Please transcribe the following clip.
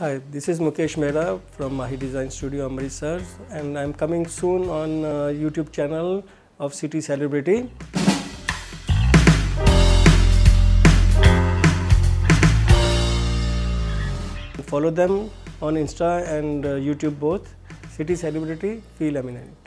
Hi, this is Mukesh Mehra from Mahi Design Studio, Amritsar, and I'm coming soon on YouTube channel of City Celebrity. Follow them on Insta and YouTube both, City Celebrity, Feel Eminent.